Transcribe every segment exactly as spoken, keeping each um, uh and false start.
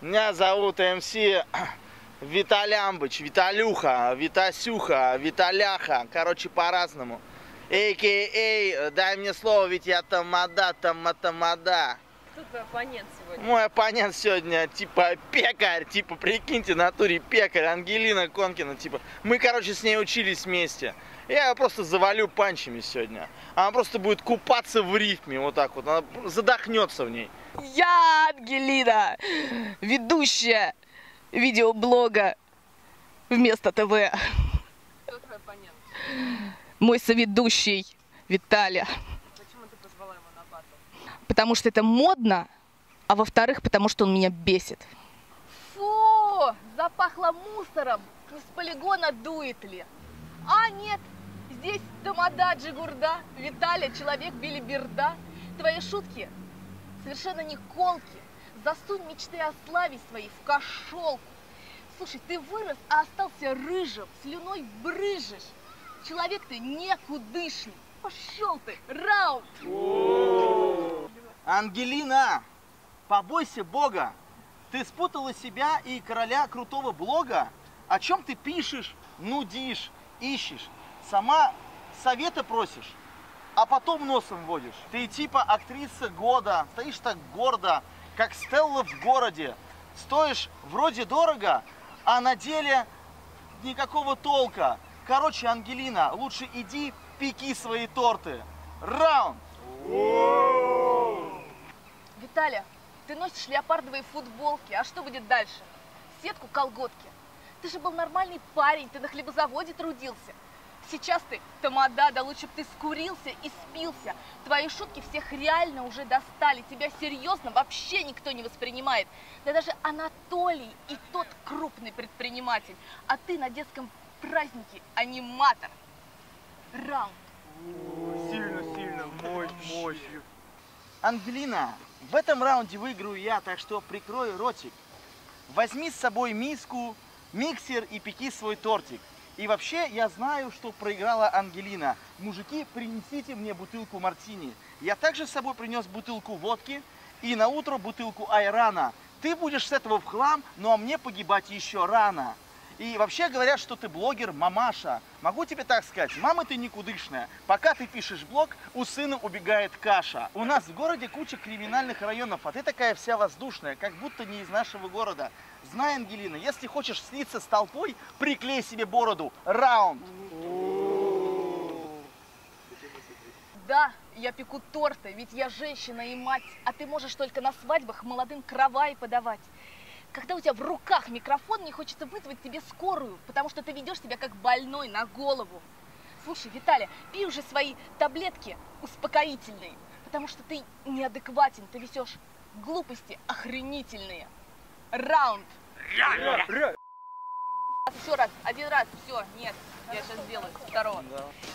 Меня зовут эм си Виталямбыч, Виталюха, Витасюха, Виталяха, короче, по-разному. а ка а дай мне слово, ведь я тамада, таматамада. Кто твой оппонент сегодня? Мой оппонент сегодня типа пекарь, типа, прикиньте, натуре пекарь, Ангелина Конкина, типа. Мы, короче, с ней учились вместе. Я ее просто завалю панчами сегодня. Она просто будет купаться в рифме, вот так вот, она задохнется в ней. Я Ангелина, ведущая видеоблога вместо ТВ. Кто твой оппонент? Мой соведущий Виталий. Почему ты позвала его на батл? Потому что это модно, а во-вторых, потому что он меня бесит. Фу, запахло мусором, не с полигона дует ли? А нет, здесь тамада, Джигурда, Виталий, человек билиберда. Твои шутки совершенно не колки. Засунь мечты о славе своей в кошелку. Слушай, ты вырос, а остался рыжим, слюной брыжешь. Человек ты некудышный. Пошел ты, раунд! Ангелина, побойся Бога. Ты спутала себя и короля крутого блога. О чем ты пишешь, нудишь, ищешь. Сама совета просишь, а потом носом водишь. Ты типа актриса года, стоишь так гордо, как Стелла в городе. Стоишь вроде дорого, а на деле никакого толка. Короче, Ангелина, лучше иди пеки свои торты. Раунд! Виталя, ты носишь леопардовые футболки, а что будет дальше? Сетку, колготки. Ты же был нормальный парень, ты на хлебозаводе трудился. Сейчас ты тамада, да лучше бы ты скурился и спился. Твои шутки всех реально уже достали. Тебя серьезно вообще никто не воспринимает. Да даже Анатолий и тот крупный предприниматель. А ты на детском празднике аниматор. Раунд. Сильно-сильно, мой, мощью. Ангелина, в этом раунде выиграю я, так что прикрой ротик. Возьми с собой миску, миксер и пеки свой тортик. И вообще, я знаю, что проиграла Ангелина. Мужики, принесите мне бутылку мартини. Я также с собой принес бутылку водки и на утро бутылку айрана. Ты будешь с этого в хлам, ну а мне погибать еще рано. И вообще говорят, что ты блогер-мамаша. Могу тебе так сказать, мама ты никудышная. Пока ты пишешь блог, у сына убегает каша. У нас в городе куча криминальных районов, а ты такая вся воздушная, как будто не из нашего города. Знай, Ангелина, если хочешь слиться с толпой, приклей себе бороду. Раунд! Да, я пеку торты, ведь я женщина и мать, а ты можешь только на свадьбах молодым каравай подавать. Когда у тебя в руках микрофон, не хочется вызвать тебе скорую, потому что ты ведешь себя как больной на голову. Слушай, Виталя, пей уже свои таблетки успокоительные, потому что ты неадекватен, ты везешь глупости охренительные. Раунд. Еще раз, один раз, все, нет, я сейчас сделаю со второго.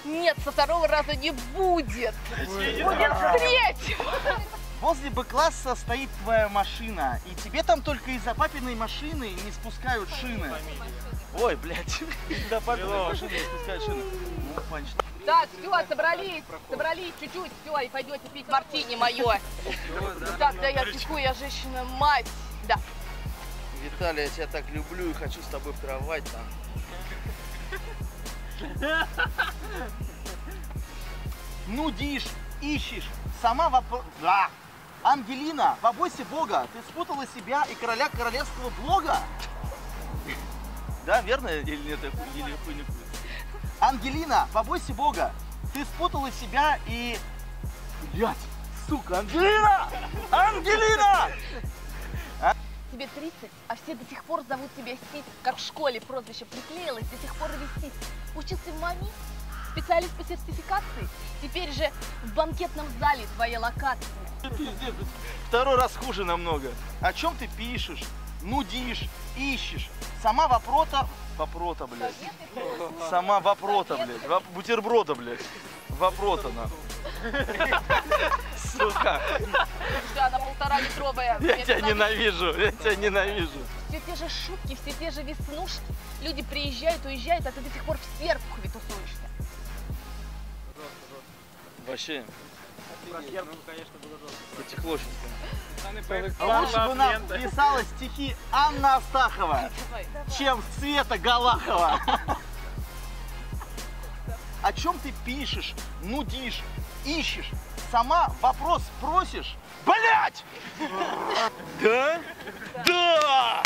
Нет, со второго раза не будет. Будет третьего. Возле Б-класса стоит твоя машина, и тебе там только из-за папиной машины не спускают шины. Ой, блядь, из-за папиной машины не спускают шины. Так, все, собрались, собрались чуть-чуть, все, и пойдете пить мартини мое. Так, да, я пеку, я женщина-мать, да. Виталий, я тебя так люблю и хочу с тобой в кровать там. Нудишь, ищешь, сама вопрос... Да. Ангелина, побойся Бога, ты спутала себя и короля королевского блога. Да, верно или нет? Или хуй не хуй? Ангелина, побойся Бога, ты спутала себя и... Блять, сука, Ангелина! Ангелина! Тебе тридцать, а все до сих пор зовут тебя Сись, как в школе прозвище приклеилось, до сих пор висит. Учился в МАМИ, специалист по сертификации, теперь же в банкетном зале твоя локация. Пиздец, второй раз хуже намного. О чем ты пишешь, нудишь, ищешь, Сама вопрота... Вопрота, блядь. Сама вопрота, блядь. Бутерброда, блядь. Вопрота, на. Сука. Да, она полтора-литровая. Я тебя ненавижу, я тебя ненавижу. Все те же шутки, все те же веснушки. Люди приезжают, уезжают, а ты до сих пор в Серпухове тусуешься. Вообще. Про Серпухов, конечно, было жестко. А лучше бы нам писала стихи Анна Астахова, чем Цвета Галахова. О чем ты пишешь, нудишь, ищешь, сама вопрос просишь? Блять! Да? Да!